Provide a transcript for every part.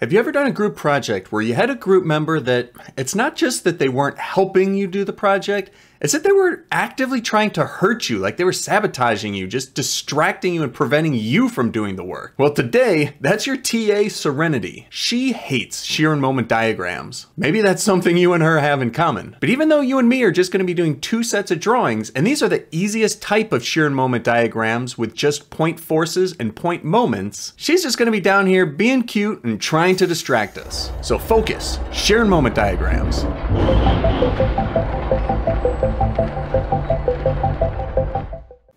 Have you ever done a group project where you had a group member that it's not just that they weren't helping you do the project, it's that they were actively trying to hurt you, like they were sabotaging you, just distracting you and preventing you from doing the work? Well, today, that's your TA, Serenity. She hates sheer and moment diagrams. Maybe that's something you and her have in common. But even though you and me are just gonna be doing 2 sets of drawings, and these are the easiest type of sheer and moment diagrams with just point forces and point moments, she's just gonna be down here being cute and trying to distract us. So focus, sheer and moment diagrams.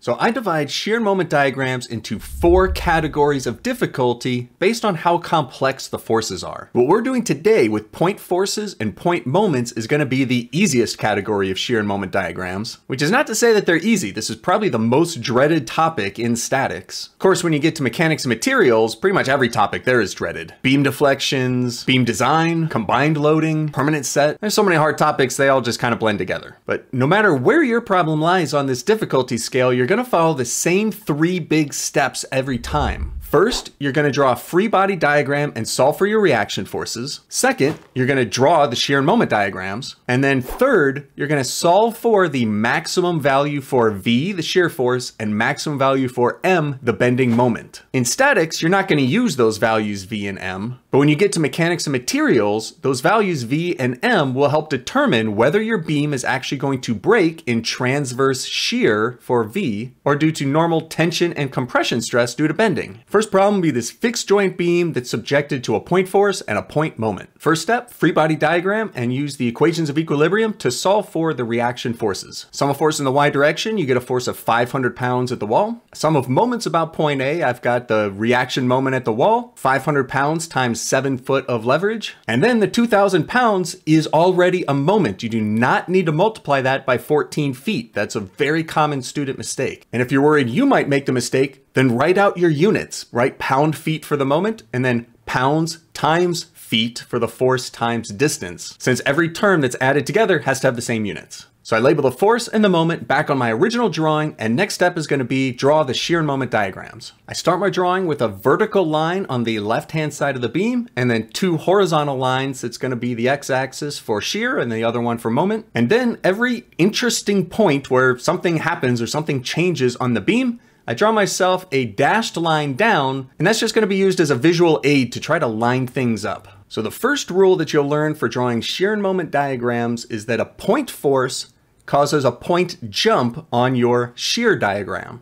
So I divide sheer and moment diagrams into 4 categories of difficulty based on how complex the forces are. What we're doing today with point forces and point moments is gonna be the easiest category of sheer and moment diagrams, which is not to say that they're easy. This is probably the most dreaded topic in statics. Of course, when you get to mechanics and materials, pretty much every topic there is dreaded. Beam deflections, beam design, combined loading, permanent set. There's so many hard topics, they all just kind of blend together. But no matter where your problem lies on this difficulty scale, you're gonna follow the same 3 big steps every time. First, you're gonna draw a free body diagram and solve for your reaction forces. Second, you're gonna draw the shear and moment diagrams. And then third, you're gonna solve for the maximum value for V, the shear force, and maximum value for M, the bending moment. In statics, you're not gonna use those values V and M, but when you get to mechanics and materials, those values V and M will help determine whether your beam is actually going to break in transverse shear for V, or due to normal tension and compression stress due to bending. First problem will be this fixed joint beam that's subjected to a point force and a point moment. First step, free body diagram and use the equations of equilibrium to solve for the reaction forces. Sum of force in the y direction, you get a force of 500 pounds at the wall. Sum of moments about point A, I've got the reaction moment at the wall, 500 pounds times 7 foot of leverage. And then the 2,000 pounds is already a moment. You do not need to multiply that by 14 feet. That's a very common student mistake. And if you're worried you might make the mistake, then write out your units, write pound feet for the moment, and then pounds times feet for the force times distance, since every term that's added together has to have the same units. So I label the force and the moment back on my original drawing, and next step is gonna be draw the shear and moment diagrams. I start my drawing with a vertical line on the left-hand side of the beam, and then 2 horizontal lines that's gonna be the x-axis for shear and the other one for moment. And then every interesting point where something happens or something changes on the beam, I draw myself a dashed line down, and that's just gonna be used as a visual aid to try to line things up. So the first rule that you'll learn for drawing shear and moment diagrams is that a point force causes a point jump on your shear diagram.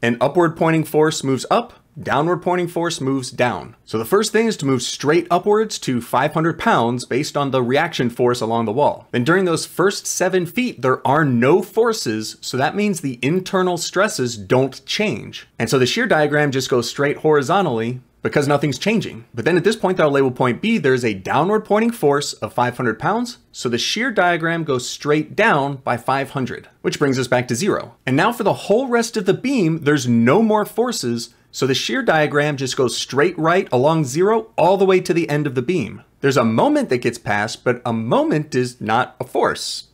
An upward pointing force moves up, downward pointing force moves down. So the first thing is to move straight upwards to 500 pounds based on the reaction force along the wall. Then during those first 7 feet, there are no forces, so that means the internal stresses don't change. And so the shear diagram just goes straight horizontally because nothing's changing. But then at this point that I'll label point B, there's a downward pointing force of 500 pounds. So the shear diagram goes straight down by 500, which brings us back to 0. And now for the whole rest of the beam, there's no more forces. So the shear diagram just goes straight right along 0 all the way to the end of the beam. There's a moment that gets passed, but a moment is not a force.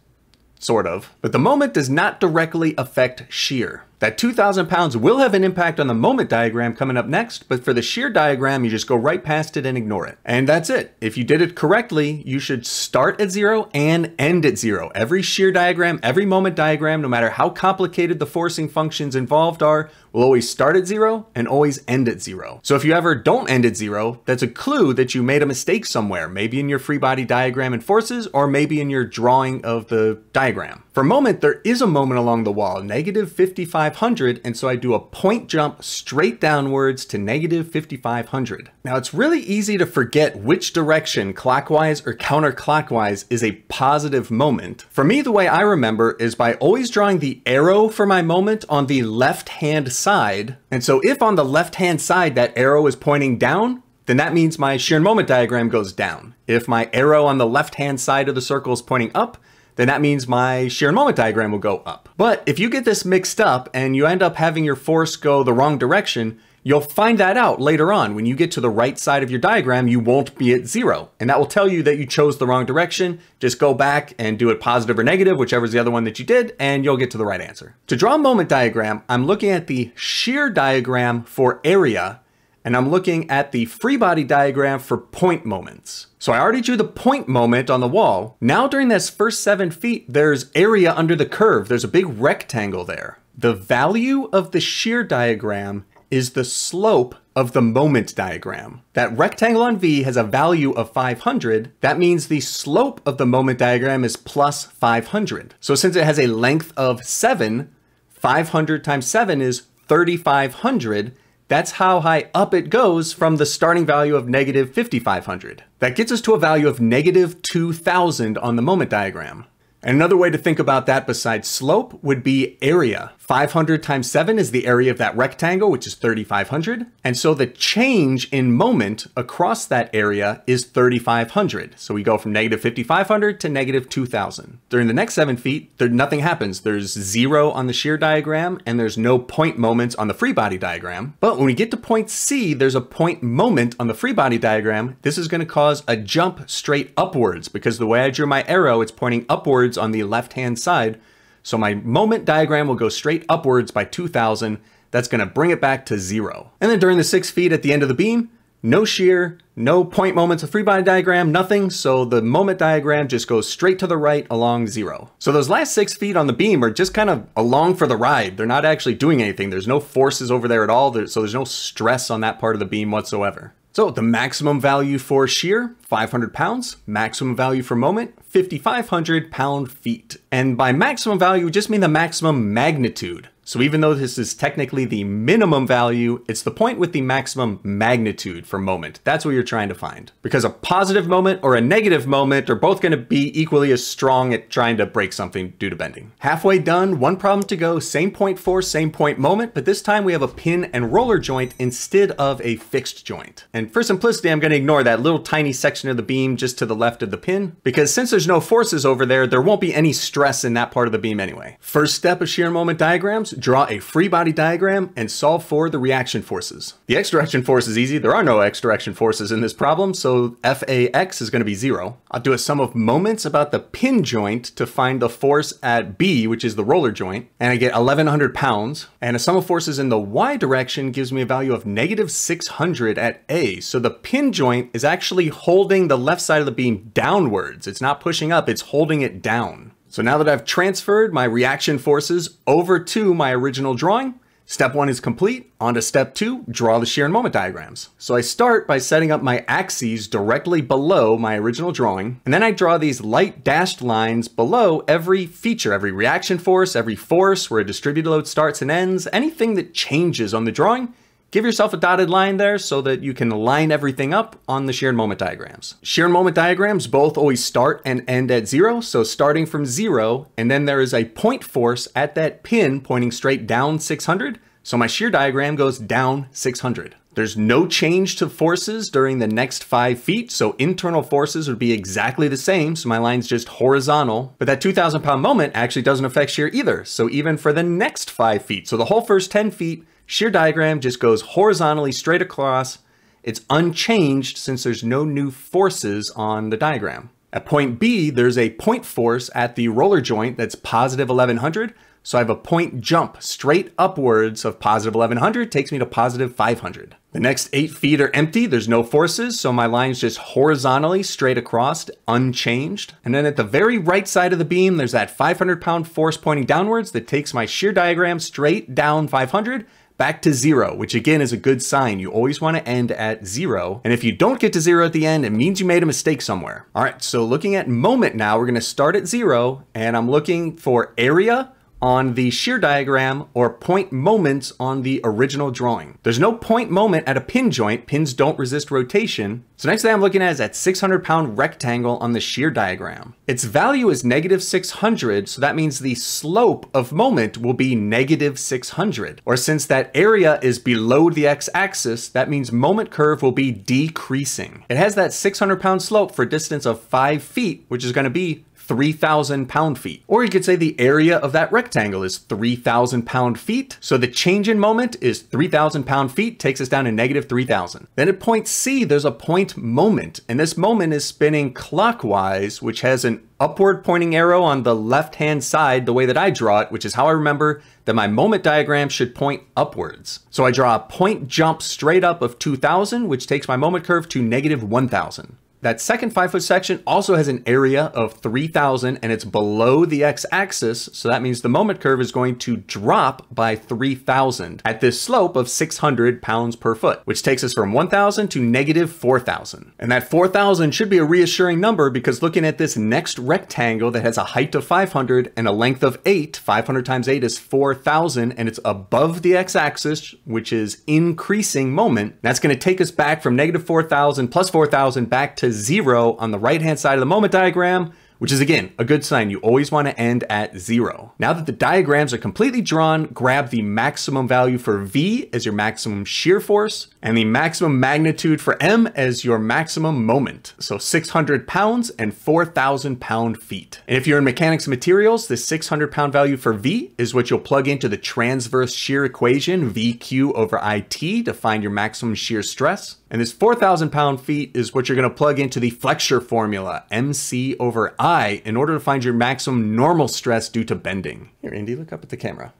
Sort of. But the moment does not directly affect shear. That 2,000 pounds will have an impact on the moment diagram coming up next, but for the shear diagram, you just go right past it and ignore it. And that's it. If you did it correctly, you should start at 0 and end at 0. Every shear diagram, every moment diagram, no matter how complicated the forcing functions involved are, will always start at 0 and always end at 0. So if you ever don't end at 0, that's a clue that you made a mistake somewhere, maybe in your free body diagram and forces, or maybe in your drawing of the diagram. For moment, there is a moment along the wall, negative 5,500, and so I do a point jump straight downwards to negative 5,500. Now it's really easy to forget which direction, clockwise or counterclockwise, is a positive moment. For me, the way I remember is by always drawing the arrow for my moment on the left-hand side. And so if on the left-hand side that arrow is pointing down, then that means my shear and moment diagram goes down. If my arrow on the left-hand side of the circle is pointing up, then that means my shear and moment diagram will go up. But if you get this mixed up and you end up having your force go the wrong direction, you'll find that out later on. When you get to the right side of your diagram, you won't be at 0. And that will tell you that you chose the wrong direction. Just go back and do it positive or negative, whichever is the other one that you did, and you'll get to the right answer. To draw a moment diagram, I'm looking at the shear diagram for area, and I'm looking at the free body diagram for point moments. So I already drew the point moment on the wall. Now during this first 7 feet, there's area under the curve. There's a big rectangle there. The value of the shear diagram is the slope of the moment diagram. That rectangle on V has a value of 500. That means the slope of the moment diagram is plus 500. So since it has a length of 7, 500 times 7 is 3,500. That's how high up it goes from the starting value of negative 5,500. That gets us to a value of negative 2,000 on the moment diagram. And another way to think about that besides slope would be area. 500 times 7 is the area of that rectangle, which is 3,500. And so the change in moment across that area is 3,500. So we go from negative 5,500 to negative 2,000. During the next 7 feet, nothing happens. There's 0 on the shear diagram, and there's no point moments on the free body diagram. But when we get to point C, there's a point moment on the free body diagram. This is going to cause a jump straight upwards, because the way I drew my arrow, it's pointing upwards on the left-hand side. So my moment diagram will go straight upwards by 2,000. That's going to bring it back to 0. And then during the 6 feet at the end of the beam, no shear, no point moments of free body diagram, nothing. So the moment diagram just goes straight to the right along 0. So those last 6 feet on the beam are just kind of along for the ride. They're not actually doing anything. There's no forces over there at all. So there's no stress on that part of the beam whatsoever. So the maximum value for shear, 500 pounds, maximum value for moment, 5,500 pound-feet. And by maximum value, we just mean the maximum magnitude. So even though this is technically the minimum value, it's the point with the maximum magnitude for moment. That's what you're trying to find. Because a positive moment or a negative moment are both going to be equally as strong at trying to break something due to bending. Halfway done, one problem to go, same point for, same point moment, but this time we have a pin and roller joint instead of a fixed joint. And for simplicity, I'm going to ignore that little tiny section of the beam just to the left of the pin, because since there's no forces over there, there won't be any stress in that part of the beam anyway. First step of shear moment diagrams, draw a free body diagram and solve for the reaction forces. The X direction force is easy. There are no X direction forces in this problem, so FAX is going to be 0. I'll do a sum of moments about the pin joint to find the force at B, which is the roller joint, and I get 1,100 pounds. And a sum of forces in the Y direction gives me a value of negative 600 at A. So the pin joint is actually holding the left side of the beam downwards. It's not pushing up, it's holding it down. So now that I've transferred my reaction forces over to my original drawing, step 1 is complete. On to step 2, draw the shear and moment diagrams. So I start by setting up my axes directly below my original drawing, and then I draw these light dashed lines below every feature, every reaction force, every force, where a distributed load starts and ends, anything that changes on the drawing. Give yourself a dotted line there so that you can line everything up on the shear and moment diagrams. Shear and moment diagrams both always start and end at 0, so starting from 0, and then there is a point force at that pin pointing straight down 600, so my shear diagram goes down 600. There's no change to forces during the next 5 feet, so internal forces would be exactly the same, so my line's just horizontal. But that 2,000 pound moment actually doesn't affect shear either, so even for the next 5 feet, so the whole first 10 feet, shear diagram just goes horizontally straight across. It's unchanged since there's no new forces on the diagram. At point B, there's a point force at the roller joint that's positive 1,100. So I have a point jump straight upwards of positive 1,100, takes me to positive 500. The next 8 feet are empty. There's no forces. So my line's just horizontally straight across, unchanged. And then at the very right side of the beam, there's that 500 pound force pointing downwards that takes my shear diagram straight down 500. Back to 0, which again is a good sign. You always want to end at 0. And if you don't get to 0 at the end, it means you made a mistake somewhere. All right, so looking at moment now, we're going to start at 0, and I'm looking for area on the shear diagram or point moments on the original drawing. There's no point moment at a pin joint. Pins don't resist rotation. So next thing I'm looking at is that 600 pound rectangle on the shear diagram. Its value is negative 600, so that means the slope of moment will be negative 600. Or since that area is below the x-axis, that means moment curve will be decreasing. It has that 600 pound slope for a distance of 5 feet, which is going to be 3,000 pound-feet. Or you could say the area of that rectangle is 3,000 pound-feet. So the change in moment is 3,000 pound-feet, takes us down to negative 3,000. Then at point C, there's a point moment. And this moment is spinning clockwise, which has an upward pointing arrow on the left-hand side, the way that I draw it, which is how I remember that my moment diagram should point upwards. So I draw a point jump straight up of 2,000, which takes my moment curve to negative 1,000. That second 5-foot section also has an area of 3,000 and it's below the x-axis, so that means the moment curve is going to drop by 3,000 at this slope of 600 pounds per foot, which takes us from 1,000 to negative 4,000. And that 4,000 should be a reassuring number because looking at this next rectangle that has a height of 500 and a length of 8, 500 times 8 is 4,000 and it's above the x-axis, which is increasing moment. That's going to take us back from negative 4,000 plus 4,000 back to 0 on the right-hand side of the moment diagram, which is again, a good sign. You always want to end at 0. Now that the diagrams are completely drawn, grab the maximum value for V as your maximum shear force and the maximum magnitude for M as your maximum moment. So 600 pounds and 4,000 pound-feet. And if you're in mechanics and materials, the 600 pound value for V is what you'll plug into the transverse shear equation, VQ over IT, to find your maximum shear stress. And this 4,000 pound-feet is what you're going to plug into the flexure formula, MC over I, in order to find your maximum normal stress due to bending. Here, Andy, look up at the camera.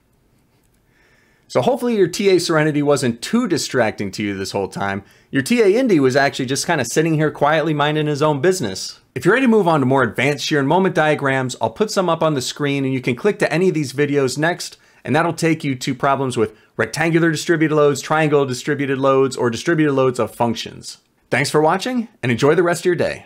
So hopefully your TA Serenity wasn't too distracting to you this whole time. Your TA Indy was actually just kind of sitting here quietly minding his own business. If you're ready to move on to more advanced shear and moment diagrams, I'll put some up on the screen and you can click to any of these videos next, and that'll take you to problems with rectangular distributed loads, triangle distributed loads, or distributed loads of functions. Thanks for watching and enjoy the rest of your day.